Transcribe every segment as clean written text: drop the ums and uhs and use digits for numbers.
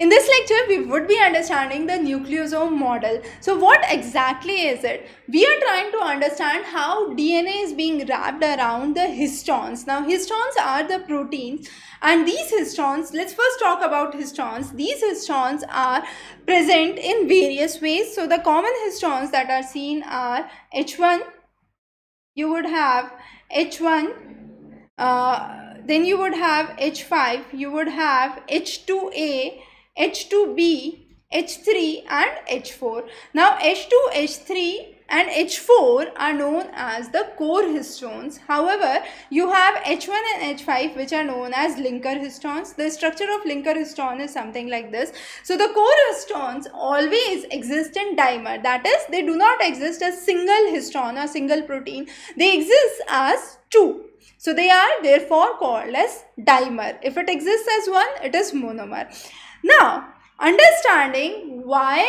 In this lecture, we would be understanding the nucleosome model. So what exactly is it? We are trying to understand how DNA is being wrapped around the histones. Now, histones are the proteins, and these histones, let's first talk about histones. These histones are present in various ways. So the common histones that are seen are H1, you would have H1, then you would have H5, you would have H2A, H2B, H3 and H4. Now H2, H3 and H4 are known as the core histones. However, you have H1 and H5 which are known as linker histones. The structure of linker histone is something like this. So the core histones always exist in dimer. That is, they do not exist as single histone or single protein. They exist as two. So they are therefore called as dimer. If it exists as one, it is monomer. Now, understanding why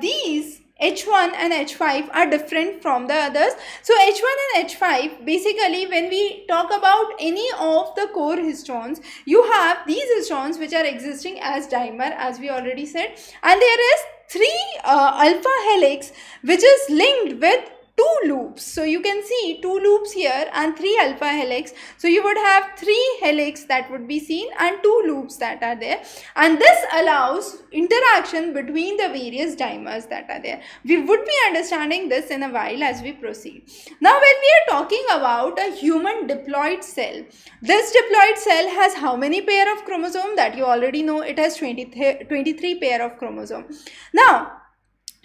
these H1 and H5 are different from the others. So H1 and H5, basically when we talk about any of the core histones, you have these histones which are existing as dimer, as we already said. And there is three alpha helix which is linked with two loops. So you can see two loops here and three alpha helix. So you would have three helix that would be seen and two loops that are there. And this allows interaction between the various dimers that are there. We would be understanding this in a while as we proceed. Now when we are talking about a human diploid cell, this diploid cell has how many pair of chromosomes? That you already know, it has 23 pair of chromosomes. Now,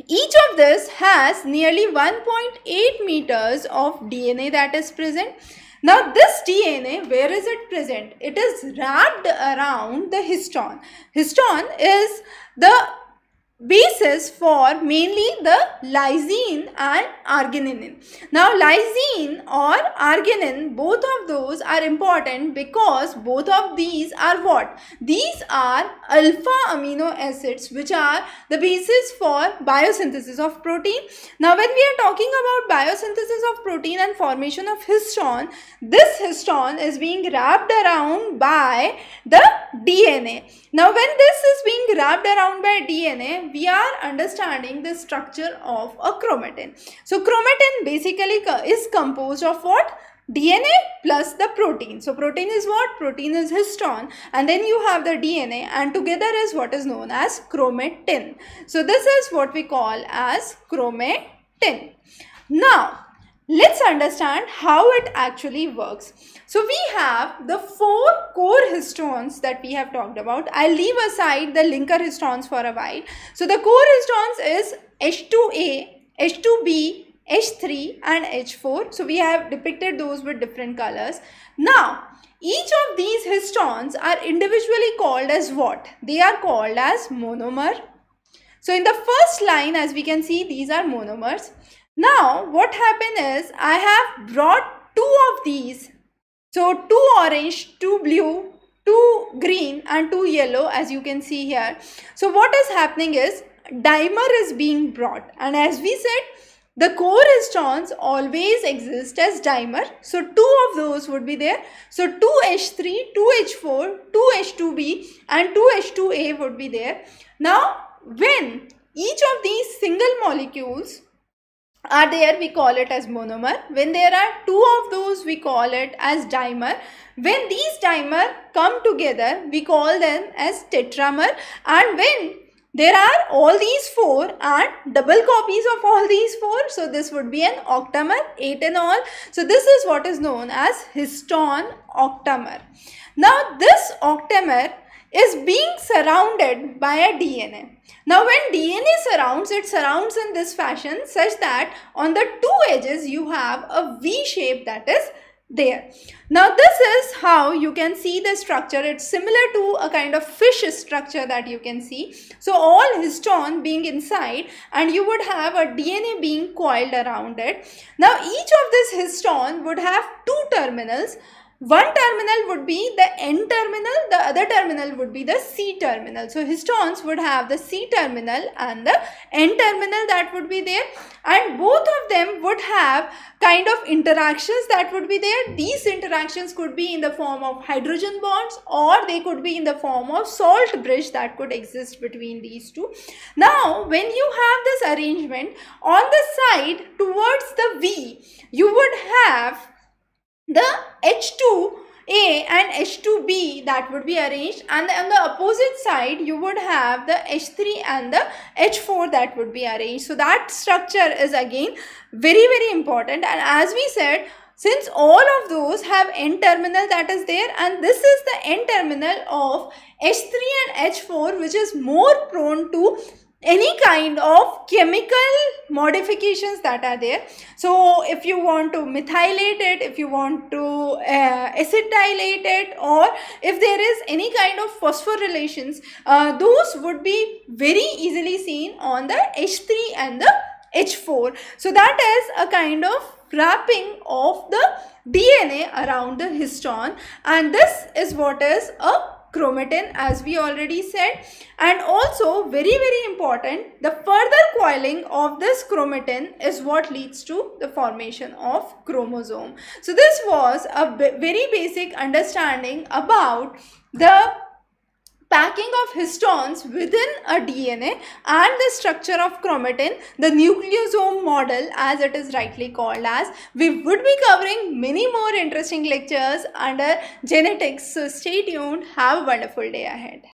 each of this has nearly 1.8 meters of DNA that is present. Now this DNA, where is it present? It is wrapped around the histone. Histone is the basis for mainly the lysine and arginine. Now lysine or arginine, both of those are important because both of these are what? These are alpha amino acids which are the basis for biosynthesis of protein. Now when we are talking about biosynthesis of protein and formation of histone, this histone is being wrapped around by the DNA. Now when this is being wrapped around by DNA, we are understanding the structure of a chromatin. So chromatin basically is composed of what? DNA plus the protein. So protein is what? Protein is histone, and then you have the DNA, and together is what is known as chromatin. So this is what we call as chromatin. Now let's understand how it actually works. So we have the four core histones that we have talked about. I'll leave aside the linker histones for a while. So the core histones is H2A, H2B, H3 and H4. So we have depicted those with different colors. Now, each of these histones are individually called as what? They are called as monomer. So in the first line, as we can see, these are monomers. Now, what happened is I have brought two of these. So, two orange, two blue, two green and two yellow, as you can see here. So, what is happening is dimer is being brought, and as we said, the core histones always exist as dimer. So, two of those would be there. So, 2H3, 2H4, 2H2B and 2H2A would be there. Now, when each of these single molecules are there, we call it as monomer. When there are two of those, we call it as dimer. When these dimer come together, we call them as tetramer. And when there are all these four and double copies of all these four, so this would be an octamer, eight in all. So this is what is known as histone octamer. Now this octamer is being surrounded by a DNA. Now when DNA surrounds, it surrounds in this fashion such that on the two edges you have a V shape that is there. Now this is how you can see the structure. It's similar to a kind of fish structure that you can see. So all histone being inside, and you would have a DNA being coiled around it. Now each of this histone would have two terminals. One terminal would be the N terminal, the other terminal would be the C terminal. So histones would have the C terminal and the N terminal that would be there, and both of them would have kind of interactions that would be there. These interactions could be in the form of hydrogen bonds, or they could be in the form of salt bridge that could exist between these two. Now when you have this arrangement, on the side towards the V you would have the H2A and H2B that would be arranged, and on the opposite side you would have the H3 and the H4 that would be arranged. So that structure is again very, very important, and as we said, since all of those have N terminal that is there, and this is the N terminal of H3 and H4, which is more prone to any kind of chemical modifications that are there. So if you want to methylate it, if you want to acetylate it, or if there is any kind of phosphorylations, those would be very easily seen on the H3 and the H4. So that is a kind of wrapping of the DNA around the histone, and this is what is a chromatin, as we already said. And also very, very important, the further coiling of this chromatin is what leads to the formation of chromosome. So this was a very basic understanding about the packing of histones within a DNA and the structure of chromatin, the nucleosome model as it is rightly called as. We would be covering many more interesting lectures under genetics. So stay tuned. Have a wonderful day ahead.